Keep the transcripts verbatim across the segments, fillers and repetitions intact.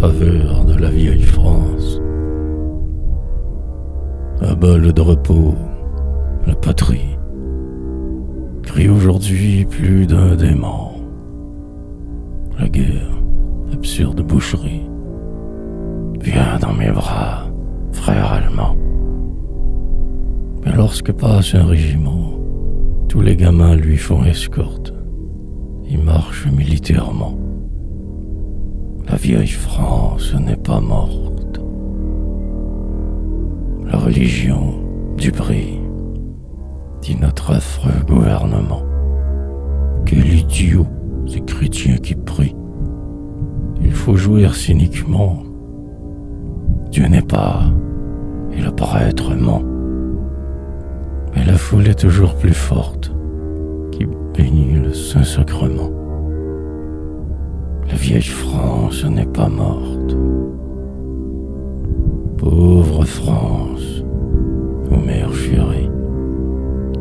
faveur de la vieille France. À bas le drapeau, la patrie, crie aujourd'hui plus d'un dément. La guerre, absurde boucherie, viens dans mes bras, frère allemand. Mais lorsque passe un régiment, tous les gamins lui font escorte, ils marchent militairement. La vieille France n'est pas morte. La religion du prix, dit notre affreux gouvernement. Quel idiot, ces chrétiens qui prient. Il faut jouir cyniquement. Dieu n'est pas, et le prêtre ment. Mais la foule est toujours plus forte, qui bénit le Saint-Sacrement. La vieille France n'est pas morte. Pauvre France, ô mère chérie,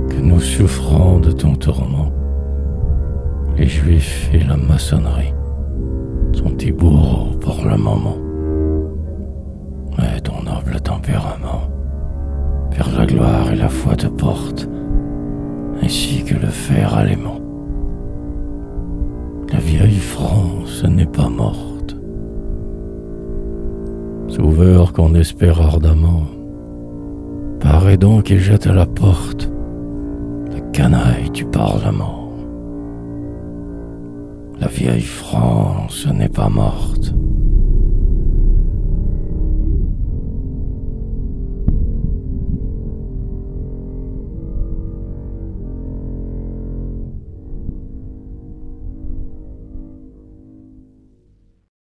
que nous souffrons de ton tourment. Les Juifs et la maçonnerie sont tes bourreaux pour le moment. Mais ton noble tempérament vers la gloire et la foi te porte, ainsi que le fer allemand. La vieille France n'est pas morte. Sauveur qu'on espère ardemment, paraît donc et jette à la porte la canaille du Parlement. La vieille France n'est pas morte.